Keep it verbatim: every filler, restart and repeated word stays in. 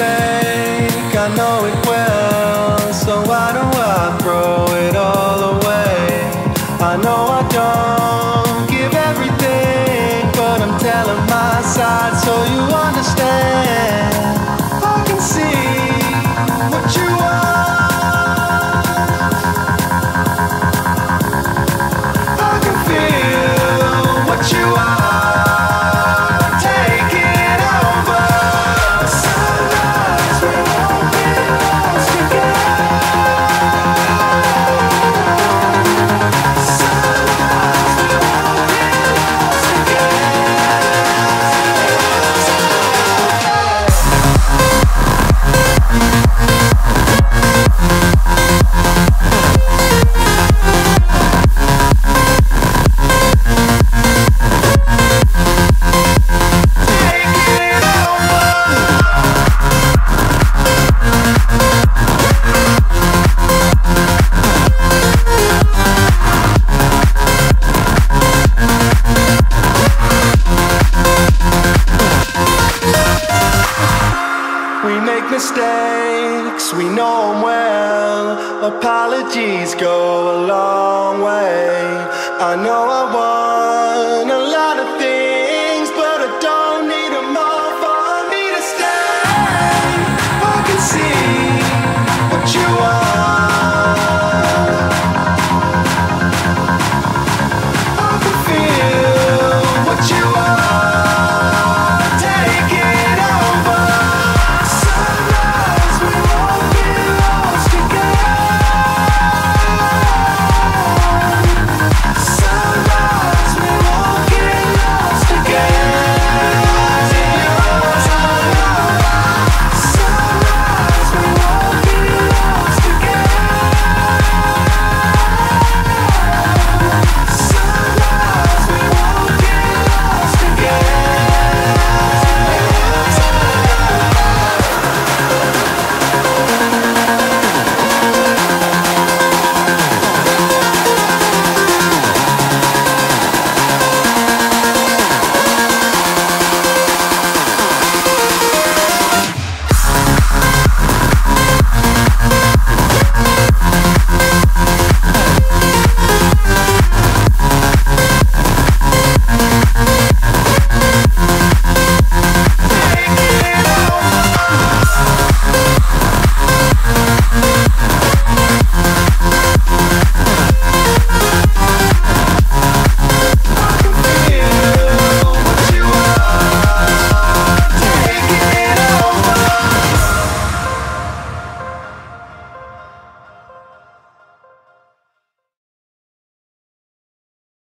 take, I know it well. So why do I throw it all away? I know I don't give everything, but I'm telling my side so you understand. I can see what you are, I can feel what you are. Mistakes, we know them well. Apologies go a long way. I know I won't